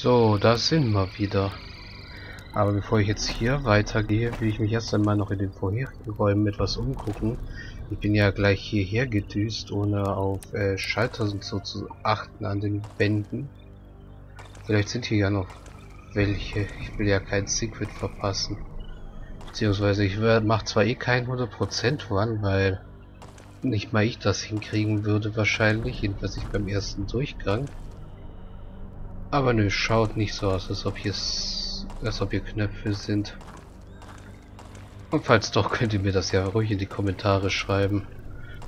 So, da sind wir wieder. Aber bevor ich jetzt hier weitergehe, will ich mich erst einmal noch in den vorherigen Räumen etwas umgucken. Ich bin ja gleich hierher gedüst, ohne auf Schalter und so zu achten an den Wänden. Vielleicht sind hier ja noch welche. Ich will ja kein Secret verpassen. Beziehungsweise ich mache zwar eh keinen 100% Run, weil nicht mal ich das hinkriegen würde wahrscheinlich, jedenfalls nicht beim ersten Durchgang. Aber nö, schaut nicht so aus, als ob hier Knöpfe sind. Und falls doch, könnt ihr mir das ja ruhig in die Kommentare schreiben.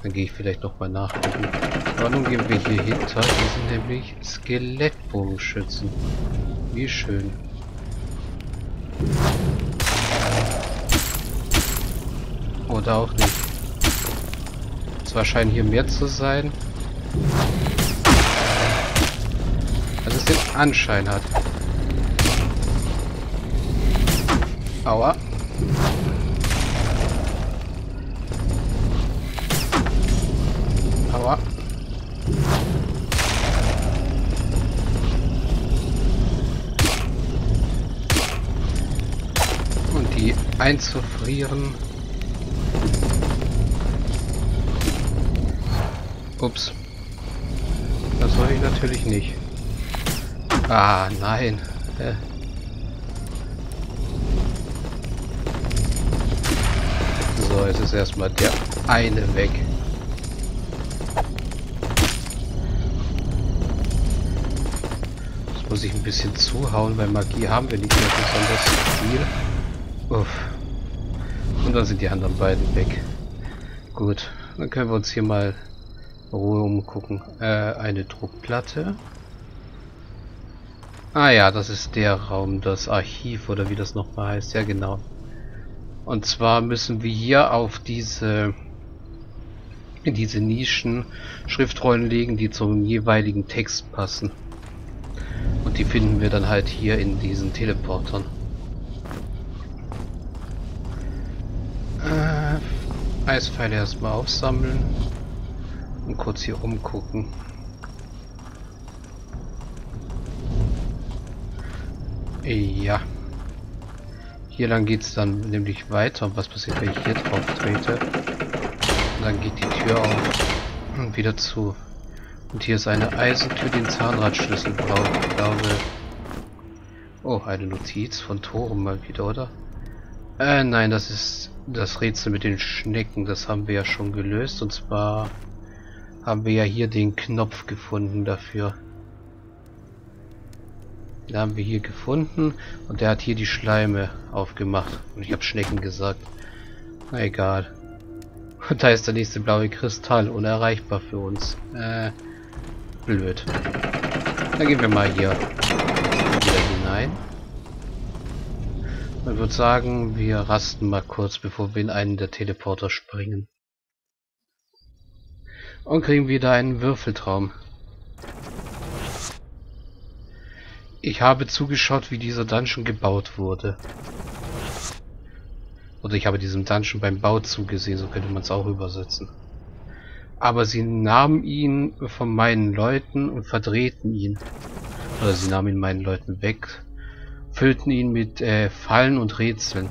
Dann gehe ich vielleicht nochmal nachgucken. Aber nun gehen wir hier hinter. Die sind nämlich Skelettbogenschützen. Wie schön. Oder auch nicht. Zwar scheinen hier mehr zu sein, als es den Anschein hat. Aua. Aua. Und die einzufrieren. Ups. Das soll ich natürlich nicht. Ah, nein. So, jetzt ist erstmal der eine weg. Jetzt muss ich ein bisschen zuhauen, weil Magie haben wir nicht mehr besonders viel. Uff. Und dann sind die anderen beiden weg. Gut, dann können wir uns hier mal Ruhe umgucken. Eine Druckplatte. Ah ja, das ist der Raum, das Archiv oder wie das nochmal heißt. Ja, genau. Und zwar müssen wir hier auf diese Nischen Schriftrollen legen, die zum jeweiligen Text passen. Und die finden wir dann halt hier in diesen Teleportern. Eispfeile erstmal aufsammeln. Und kurz hier umgucken. Ja. Hier lang geht es dann nämlich weiter. Und was passiert, wenn ich hier drauf trete? Und dann geht die Tür auf und wieder zu. Und hier ist eine Eisentür, die einen Zahnradschlüssel braucht. Ich glaube... Oh, eine Notiz von Toren mal wieder, oder? Nein, das ist das Rätsel mit den Schnecken. Das haben wir ja schon gelöst. Und zwar haben wir ja hier den Knopf gefunden dafür. Den haben wir hier gefunden und der hat hier die Schleime aufgemacht. Und ich habe Schnecken gesagt. Na egal. Und da ist der nächste blaue Kristall, unerreichbar für uns. Blöd. Dann gehen wir mal hier wieder hinein. Man würde sagen, wir rasten mal kurz, bevor wir in einen der Teleporter springen. Und kriegen wieder einen Würfeltraum. Ich habe zugeschaut, wie dieser Dungeon gebaut wurde. Oder ich habe diesem Dungeon beim Bau zugesehen, so könnte man es auch übersetzen. Aber sie nahmen ihn von meinen Leuten und verdrehten ihn. Oder sie nahmen ihn meinen Leuten weg, füllten ihn mit Fallen und Rätseln.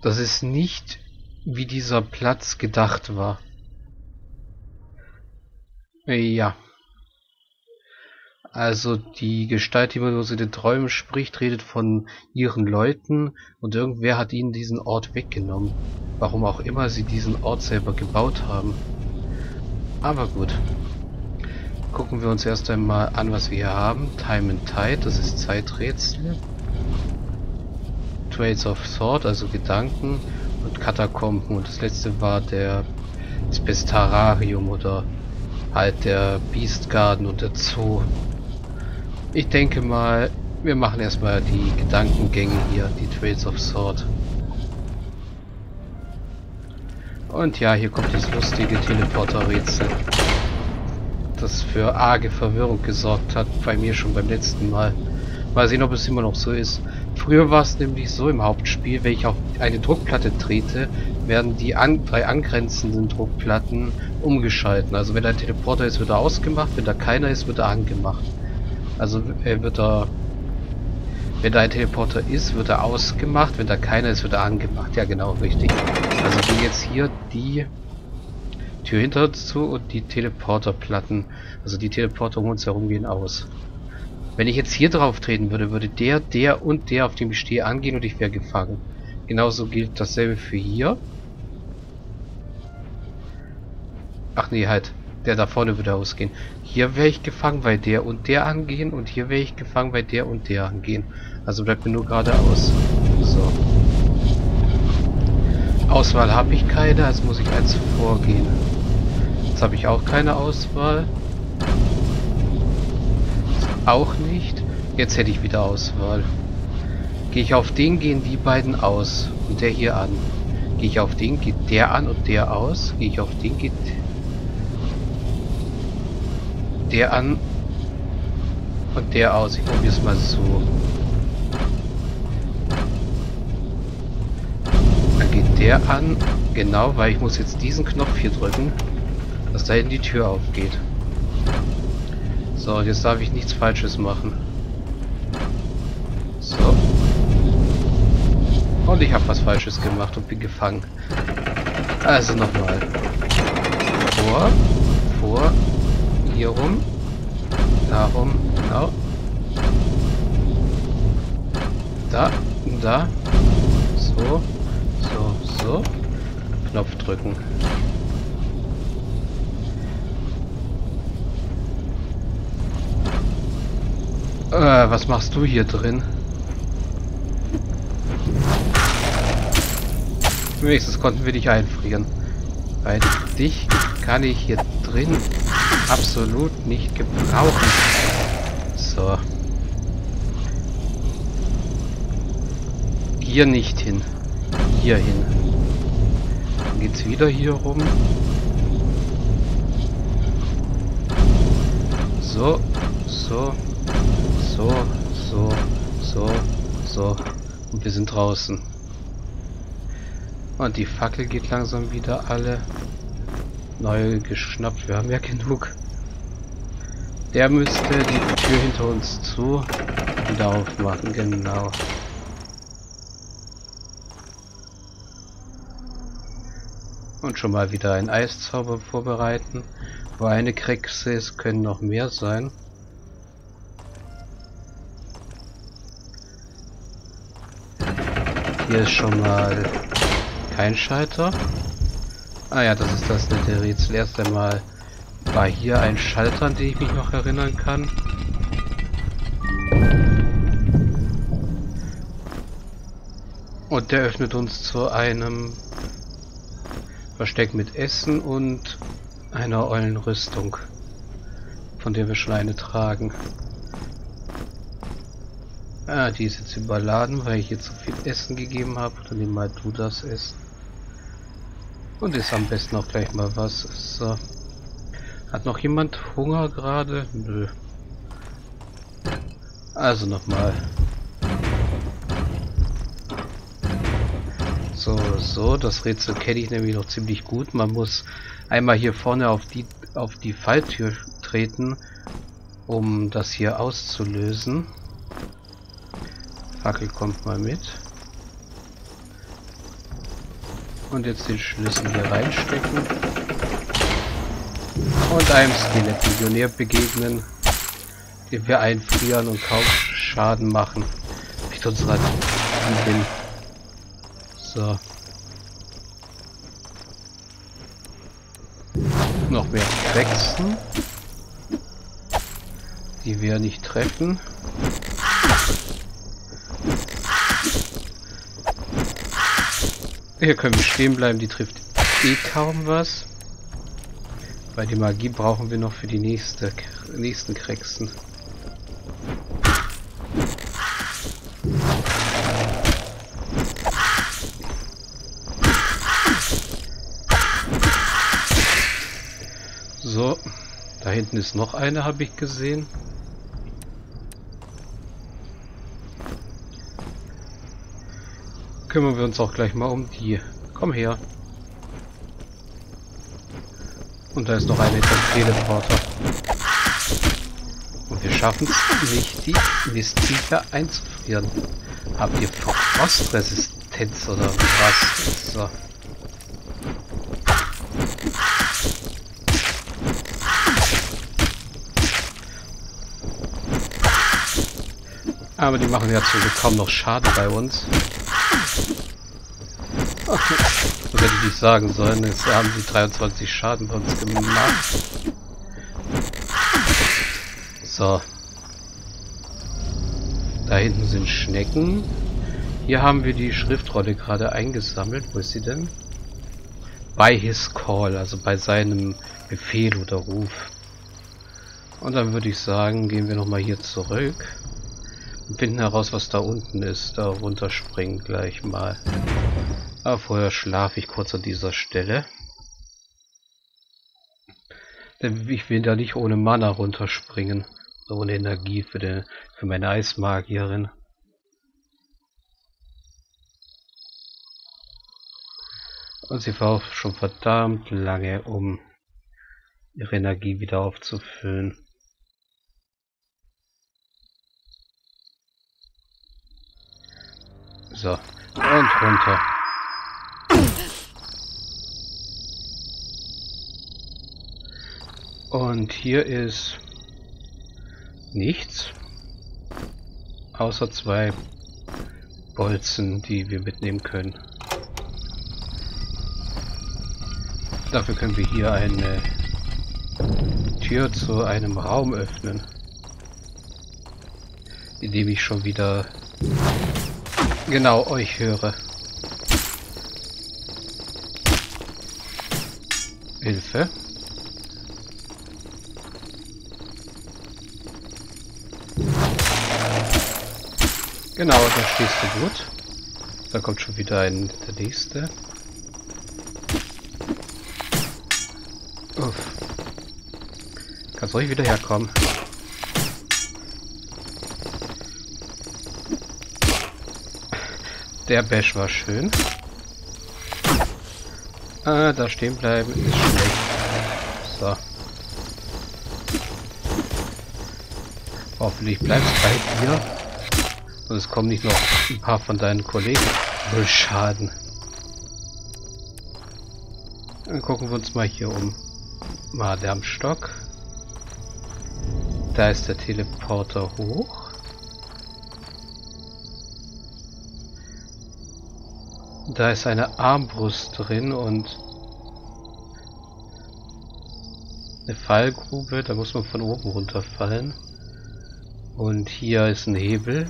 Das ist nicht... wie dieser Platz gedacht war. Ja. Also die Gestalt, die man nur in den Träumen spricht, redet von ihren Leuten und irgendwer hat ihnen diesen Ort weggenommen. Warum auch immer sie diesen Ort selber gebaut haben. Aber gut. Gucken wir uns erst einmal an, was wir hier haben. Time and Tide, das ist Zeiträtsel. Trails of Thought, also Gedanken. Und Katakomben und das letzte war das Bestararium oder halt der Beastgarden und der Zoo. Ich denke mal, wir machen erstmal die Gedankengänge hier, die Trails of Thought. Und ja, hier kommt das lustige Teleporter-Rätsel, das für arge Verwirrung gesorgt hat, bei mir schon beim letzten Mal. Mal sehen, ob es immer noch so ist. Früher war es nämlich so im Hauptspiel, wenn ich auf eine Druckplatte trete, werden die drei angrenzenden Druckplatten umgeschalten. Also wenn ein Teleporter ist, wird er ausgemacht, wenn da keiner ist, wird er angemacht. Also wenn da ein Teleporter ist, wird er ausgemacht, wenn da keiner ist, wird er angemacht. Ja genau, richtig. Also ich will jetzt hier die Tür hinter zu und die Teleporterplatten, also die Teleporter um uns herum gehen aus. Wenn ich jetzt hier drauf treten würde, würde der und der, auf dem ich stehe, angehen und ich wäre gefangen. Genauso gilt dasselbe für hier. Ach nee, halt. Der da vorne würde ausgehen. Hier wäre ich gefangen, weil der und der angehen. Und hier wäre ich gefangen, weil der und der angehen. Also bleibt mir nur geradeaus. So. Auswahl habe ich keine, also muss ich eins vorgehen. Jetzt habe ich auch keine Auswahl. Auch nicht. Jetzt hätte ich wieder Auswahl. Gehe ich auf den, gehen die beiden aus. Und der hier an. Gehe ich auf den, geht der an und der aus. Gehe ich auf den, geht der an und der aus. Ich probiere es mal so. Dann geht der an. Genau, weil ich muss jetzt diesen Knopf hier drücken, dass da hinten die Tür aufgeht. So, jetzt darf ich nichts Falsches machen. So. Und ich habe was Falsches gemacht und bin gefangen. Also nochmal. Vor, hier rum. Darum, genau. Da. So. Knopf drücken. Was machst du hier drin? Wenigstens konnten wir dich einfrieren. Weil dich kann ich hier drin absolut nicht gebrauchen. So. Hier nicht hin. Hier hin. Dann geht's wieder hier rum. So. Und wir sind draußen. Und die Fackel geht langsam wieder alle. Neu geschnappt. Wir haben ja genug. Der müsste die Tür hinter uns zu wieder aufmachen. Genau. Und schon mal wieder einen Eiszauber vorbereiten. Wo eine Krexe ist, können noch mehr sein. Hier ist schon mal kein Schalter. Ah ja, das ist das nette Rätsel. Erst einmal war hier ein Schalter, an den ich mich noch erinnern kann. Und der öffnet uns zu einem Versteck mit Essen und einer Eulenrüstung, von der wir schon eine tragen. Ah, die ist jetzt überladen, weil ich jetzt so viel Essen gegeben habe. Dann nimm mal du das Essen. Und ist am besten auch gleich mal was. So. Hat noch jemand Hunger gerade? Nö. Also nochmal. So. Das Rätsel kenne ich nämlich noch ziemlich gut. Man muss einmal hier vorne auf die Falltür treten, um das hier auszulösen. Fackel kommt mal mit. Und jetzt den Schlüssel hier reinstecken. Und einem Skelettmillionär begegnen, den wir einfrieren und kaum Schaden machen. Mit unserer Lieben. So. Noch mehr Wechseln, die wir nicht treffen. Hier können wir stehen bleiben, die trifft eh kaum was. Weil die Magie brauchen wir noch für die nächsten Krexen. So, da hinten ist noch eine, habe ich gesehen. Kümmern wir uns auch gleich mal um die. Komm her. Und da ist noch eine Teleporter. Und wir schaffen es nicht, die Mistviecher einzufrieren. Habt ihr Frostresistenz oder was? So. Aber die machen ja so kaum noch Schaden bei uns. Okay. Das hätte ich nicht sagen sollen, jetzt haben sie 23 Schaden bei uns gemacht. So. Da hinten sind Schnecken. Hier haben wir die Schriftrolle gerade eingesammelt. Wo ist sie denn? By his call, also bei seinem Befehl oder Ruf. Und dann würde ich sagen, gehen wir nochmal hier zurück. Finden heraus, was da unten ist. Da runterspringen gleich mal. Aber vorher schlafe ich kurz an dieser Stelle. Denn ich will da nicht ohne Mana runterspringen. Ohne Energie für meine Eismagierin. Und sie braucht schon verdammt lange, um ihre Energie wieder aufzufüllen. So, und runter. Und hier ist nichts, außer zwei Bolzen, die wir mitnehmen können. Dafür können wir hier eine Tür zu einem Raum öffnen, in dem ich schon wieder... Genau, euch höre. Hilfe. Genau, da stehst du gut. Da kommt schon wieder der nächste. Uff. Kannst ruhig wieder herkommen. Der Bash war schön. Ah, da stehen bleiben ist schlecht. So. Hoffentlich bleibst du bei dir. Sonst kommen nicht noch ein paar von deinen Kollegen. Null Schaden. Dann gucken wir uns mal hier um. Mal der am Stock. Da ist der Teleporter hoch. Da ist eine Armbrust drin und eine Fallgrube, da muss man von oben runterfallen. Und hier ist ein Hebel.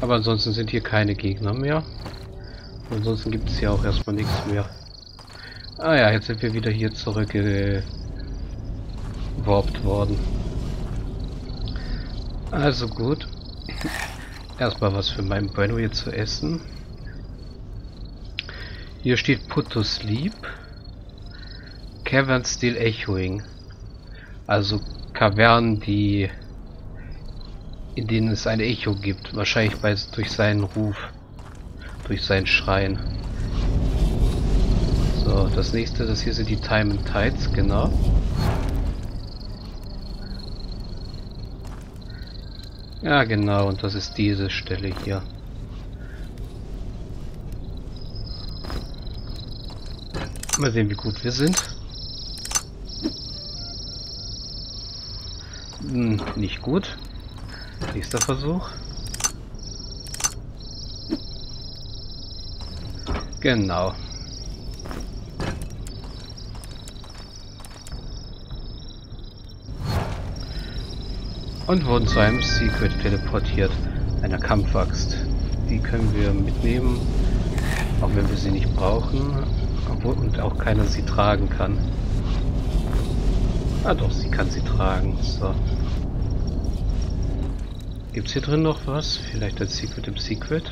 Aber ansonsten sind hier keine Gegner mehr. Und ansonsten gibt es hier auch erstmal nichts mehr. Ah ja, jetzt sind wir wieder hier zurückgeworbt worden. Also gut. Erstmal was für meinen Benno hier zu essen. Hier steht Put to Sleep. Caverns still echoing. Also Kavernen, in denen es ein Echo gibt. Wahrscheinlich durch seinen Ruf. Durch seinen Schreien. So, das nächste, das hier sind die Time and Tides, genau. Ja genau, und das ist diese Stelle hier. Mal sehen, wie gut wir sind. Hm, nicht gut. Nächster Versuch. Genau. Und wurden zu einem Secret teleportiert, einer Kampfaxt. Die können wir mitnehmen, auch wenn wir sie nicht brauchen, obwohl und auch keiner sie tragen kann. Ah doch, sie kann sie tragen. So. Gibt's hier drin noch was? Vielleicht ein Secret im Secret?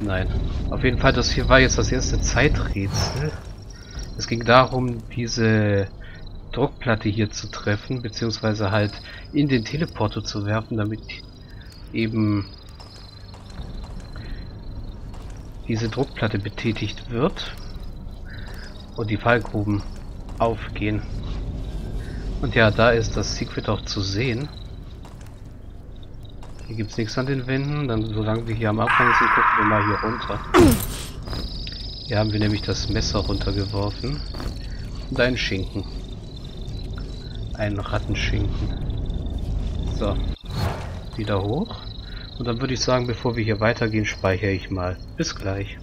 Nein. Auf jeden Fall, das hier war jetzt das erste Zeiträtsel. Es ging darum, diese Druckplatte hier zu treffen, beziehungsweise halt in den Teleporter zu werfen, damit eben diese Druckplatte betätigt wird und die Fallgruben aufgehen. Und ja, da ist das Secret auch zu sehen. Hier gibt es nichts an den Wänden. Dann, solange wir hier am Anfang sind, gucken wir mal hier runter. Hier haben wir nämlich das Messer runtergeworfen. Und einen Schinken. Einen Rattenschinken. So. Wieder hoch. Und dann würde ich sagen, bevor wir hier weitergehen, speichere ich mal. Bis gleich.